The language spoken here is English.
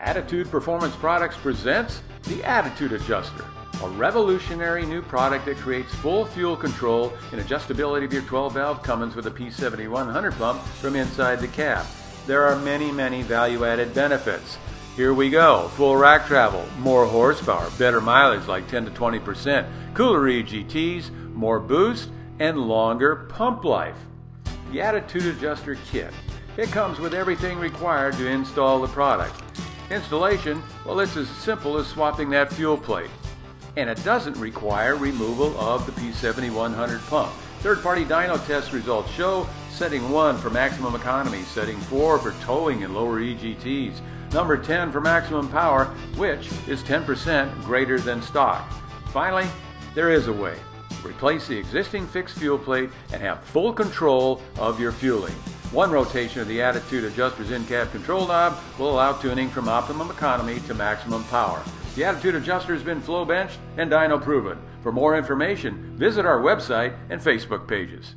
Attitude Performance Products presents the Attitude Adjuster, a revolutionary new product that creates full fuel control and adjustability of your 12-valve Cummins with a P7100 pump from inside the cab. There are many value-added benefits. Here we go. Full rack travel, more horsepower, better mileage like 10 to 20%, cooler EGTs, more boost, and longer pump life. The Attitude Adjuster Kit. It comes with everything required to install the product. Installation, well, it's as simple as swapping that fuel plate. And it doesn't require removal of the P7100 pump. Third-party dyno test results show setting 1 for maximum economy, setting 4 for towing and lower EGTs, number 10 for maximum power, which is 10% greater than stock. Finally, there is a way. Replace the existing fixed fuel plate and have full control of your fueling. One rotation of the Attitude Adjuster's in-cab control knob will allow tuning from optimum economy to maximum power. The Attitude Adjuster has been flow benched and dyno proven. For more information, visit our website and Facebook pages.